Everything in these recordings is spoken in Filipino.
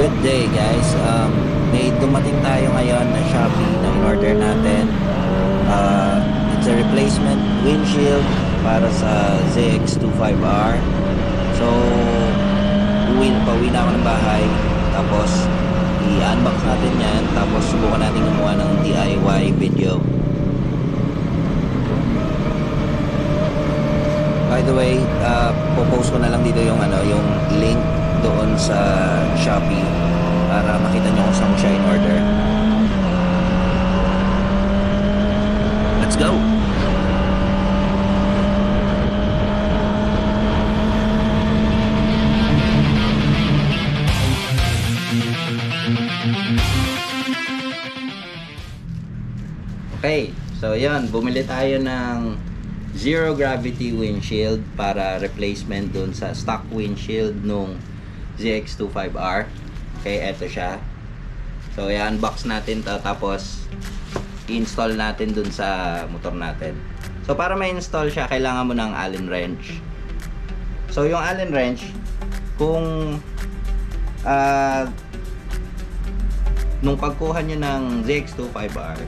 good day guys. May dumating tayo ngayon na Shopee na in-order natin. It's a replacement windshield para sa ZX25R. So pauwi na ako ng bahay, tapos i-unbox natin yan, tapos subukan natin gumawa ng DIY video. By the way, po-post ko na lang dito yung yung link doon sa Shopee para makita nyo kung saan ko siya in order. Let's go! Okay, so yun, bumili tayo ng zero gravity windshield para replacement dun sa stock windshield nung ZX25R. Okay, eto siya. So i-unbox natin to, tapos i-install natin dun sa motor natin. So para ma-install siya, kailangan mo ng Allen wrench. So yung Allen wrench, kung nung pagkuha nyo ng ZX25R,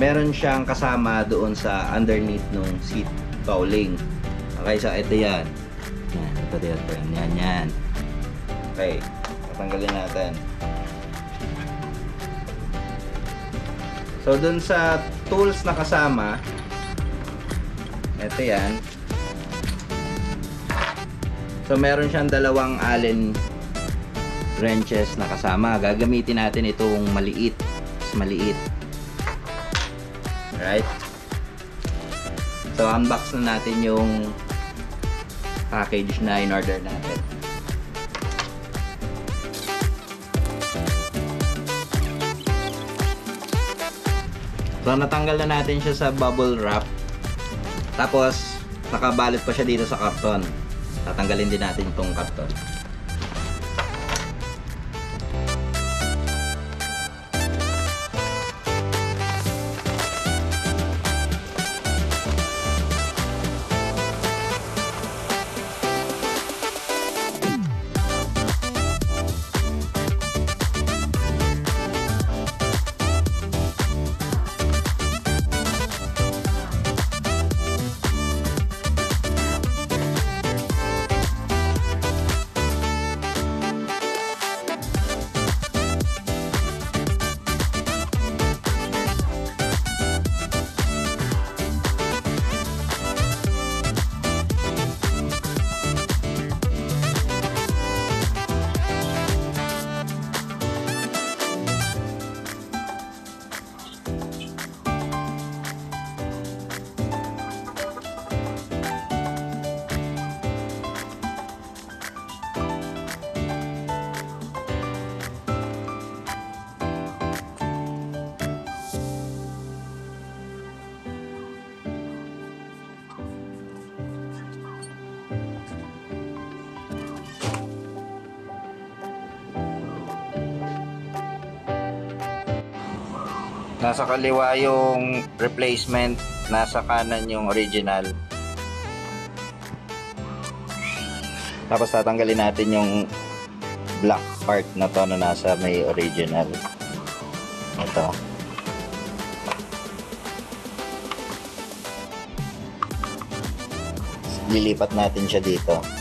meron siyang kasama doon sa underneath nung seat cowling. Okay, so ito yan. Yan, ito yan. Yan, yan. Okay, tatanggalin natin. So, doon sa tools na kasama, ito yan. So, meron siyang dalawang Allen wrenches na kasama. Gagamitin natin itong maliit. Mas maliit. Right? So, unbox na natin yung package na in-order natin. So, natanggal na natin siya sa bubble wrap. Tapos, nakabalot pa siya dito sa karton. Tatanggalin din natin itong karton. Nasa kaliwa yung replacement, nasa kanan yung original. Tapos tatanggalin natin yung black part na to na nasa may original. Ito. Lilipat natin siya dito.